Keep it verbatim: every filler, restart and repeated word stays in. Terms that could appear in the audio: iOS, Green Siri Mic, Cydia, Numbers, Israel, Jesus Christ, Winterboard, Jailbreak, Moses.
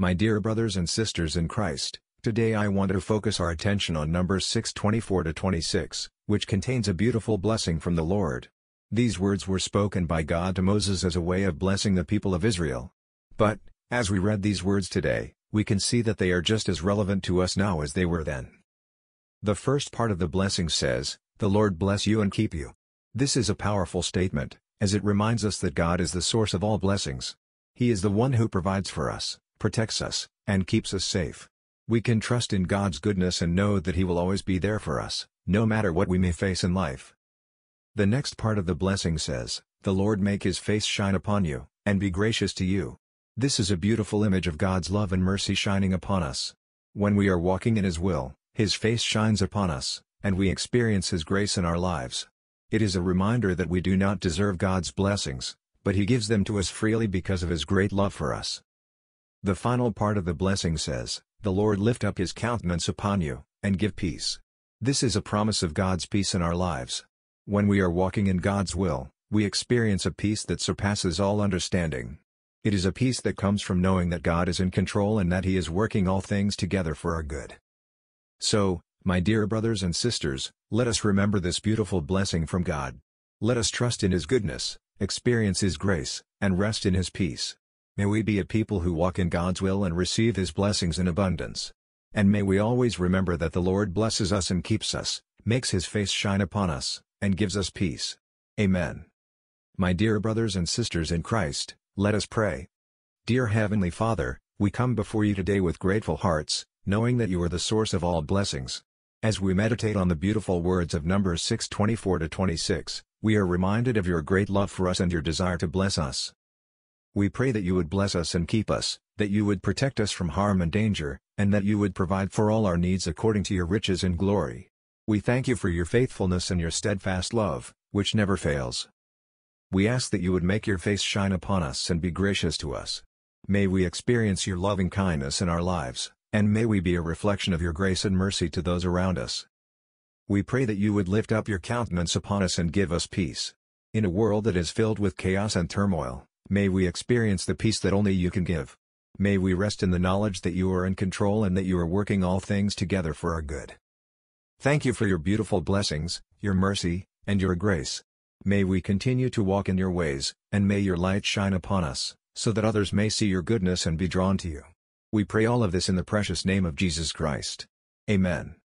My dear brothers and sisters in Christ, today I want to focus our attention on Numbers six twenty-four to twenty-six, which contains a beautiful blessing from the Lord. These words were spoken by God to Moses as a way of blessing the people of Israel. But, as we read these words today, we can see that they are just as relevant to us now as they were then. The first part of the blessing says, "The Lord bless you and keep you." This is a powerful statement, as it reminds us that God is the source of all blessings. He is the one who provides for us, protects us, and keeps us safe. We can trust in God's goodness and know that He will always be there for us, no matter what we may face in life. The next part of the blessing says, "The Lord make His face shine upon you, and be gracious to you." This is a beautiful image of God's love and mercy shining upon us. When we are walking in His will, His face shines upon us, and we experience His grace in our lives. It is a reminder that we do not deserve God's blessings, but He gives them to us freely because of His great love for us. The final part of the blessing says, "The Lord lift up His countenance upon you, and give peace." This is a promise of God's peace in our lives. When we are walking in God's will, we experience a peace that surpasses all understanding. It is a peace that comes from knowing that God is in control and that He is working all things together for our good. So, my dear brothers and sisters, let us remember this beautiful blessing from God. Let us trust in His goodness, experience His grace, and rest in His peace. May we be a people who walk in God's will and receive His blessings in abundance. And may we always remember that the Lord blesses us and keeps us, makes His face shine upon us, and gives us peace. Amen. My dear brothers and sisters in Christ, let us pray. Dear Heavenly Father, we come before You today with grateful hearts, knowing that You are the source of all blessings. As we meditate on the beautiful words of Numbers six twenty-four to twenty-six, we are reminded of Your great love for us and Your desire to bless us. We pray that You would bless us and keep us, that You would protect us from harm and danger, and that You would provide for all our needs according to Your riches and glory. We thank You for Your faithfulness and Your steadfast love, which never fails. We ask that You would make Your face shine upon us and be gracious to us. May we experience Your loving kindness in our lives, and may we be a reflection of Your grace and mercy to those around us. We pray that You would lift up Your countenance upon us and give us peace. In a world that is filled with chaos and turmoil, may we experience the peace that only You can give. May we rest in the knowledge that You are in control and that You are working all things together for our good. Thank You for Your beautiful blessings, Your mercy, and Your grace. May we continue to walk in Your ways, and may Your light shine upon us, so that others may see Your goodness and be drawn to You. We pray all of this in the precious name of Jesus Christ. Amen.